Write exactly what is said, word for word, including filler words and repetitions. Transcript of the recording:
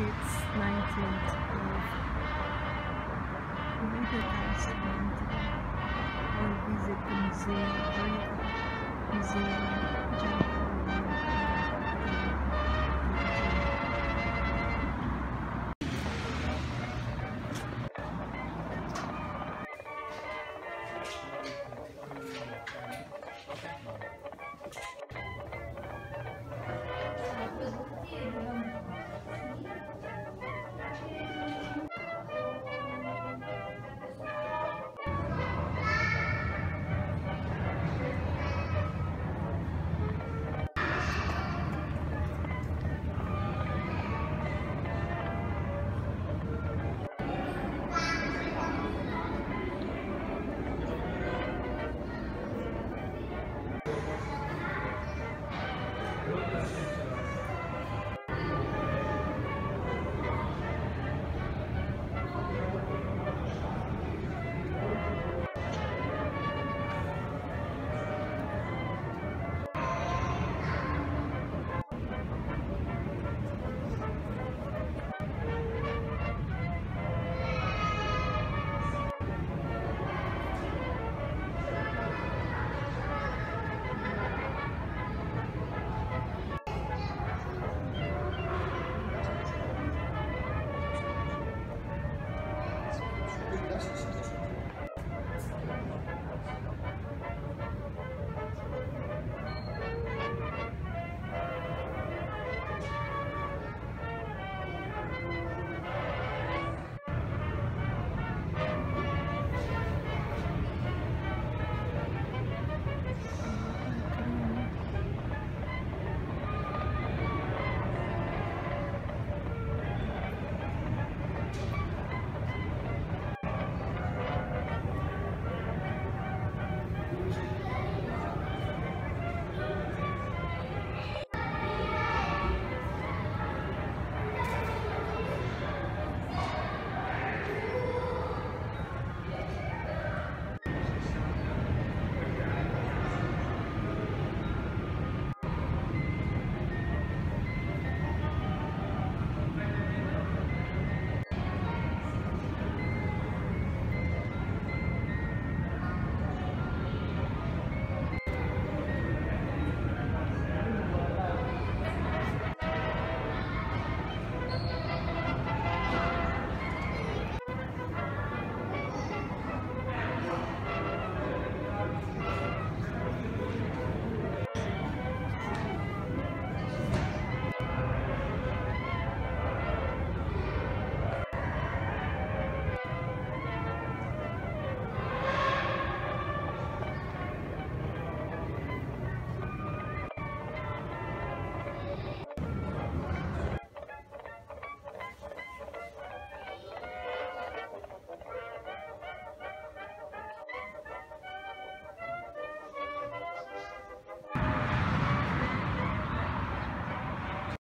it's nineteenth of twenty twenty. I'll visit the museum, Museum Jacques Cousteau.